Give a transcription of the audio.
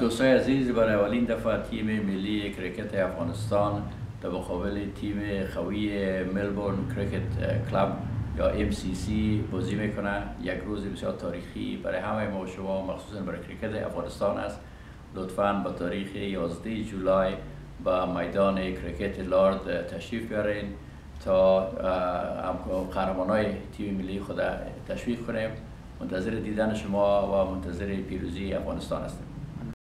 دوستای عزیز، برای اولین دفعه تیم ملی کرکت افغانستان در مقابل تیم قوی ملبورن کرکت کلاب یا MCC بازی میکنه. یک روز بسیار تاریخی برای همه ما و شما، مخصوصا برای کرکت افغانستان است. لطفاً به تاریخ 11 جولای به میدان کرکت لارد تشریف بیارین تا قهرمانای تیم ملی خود تشویق کنیم. منتظر دیدن شما و منتظر پیروزی افغانستان هستیم.